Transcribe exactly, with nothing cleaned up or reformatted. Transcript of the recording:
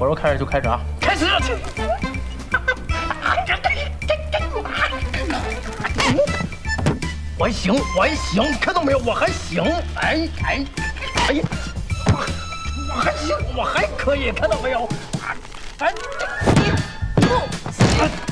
我说开始就开始啊，开始。我还行，我还行，看到没有，我还行，哎哎哎呀，我还行，我还可以，看到没有，哎。哎